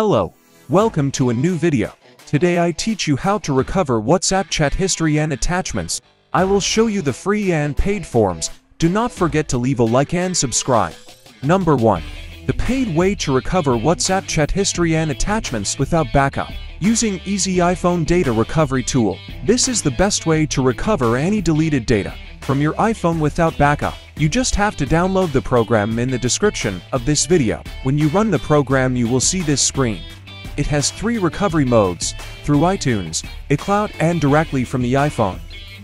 Hello, welcome to a new video. Today I teach you how to recover WhatsApp chat history and attachments. I will show you the free and paid forms. Do not forget to leave a like and subscribe. Number 1. The paid way to recover WhatsApp chat history and attachments without backup. Using Eassiy iPhone data recovery tool. This is the best way to recover any deleted data from your iPhone without backup. You just have to download the program in the description of this video. When you run the program, you will see this screen. It has 3 recovery modes, through iTunes, iCloud, and directly from the iPhone.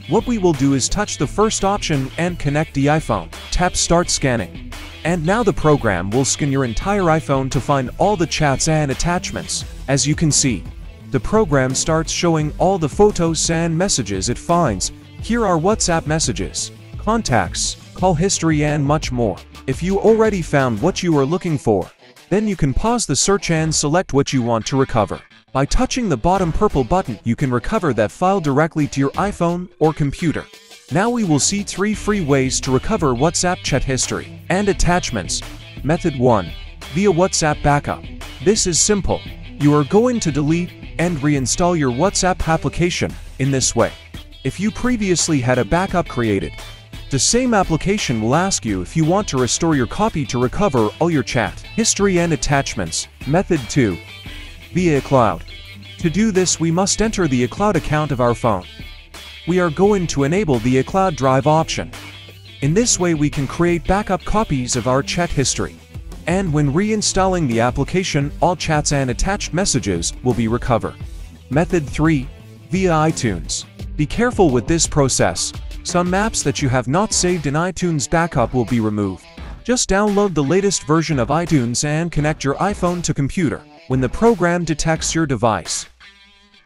What we will do is touch the first option and connect the iPhone. Tap Start Scanning. And now the program will scan your entire iPhone to find all the chats and attachments. As you can see, the program starts showing all the photos and messages it finds. Here are WhatsApp messages, contacts, call history and much more. If you already found what you are looking for, then you can pause the search and select what you want to recover. By touching the bottom purple button, you can recover that file directly to your iPhone or computer. Now we will see 3 free ways to recover WhatsApp chat history and attachments. Method 1. Via WhatsApp backup. This is simple. You are going to delete and reinstall your WhatsApp application in this way. If you previously had a backup created, the same application will ask you if you want to restore your copy to recover all your chat history and attachments. Method 2. Via iCloud. To do this, we must enter the iCloud account of our phone. We are going to enable the iCloud Drive option. In this way, we can create backup copies of our chat history. And when reinstalling the application, all chats and attached messages will be recovered. Method 3. Via iTunes. Be careful with this process. Some apps that you have not saved in iTunes backup will be removed. Just download the latest version of iTunes and connect your iPhone to computer. When the program detects your device,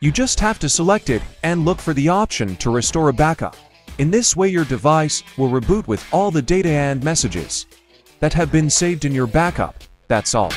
you just have to select it and look for the option to restore a backup. In this way, your device will reboot with all the data and messages that have been saved in your backup. That's all.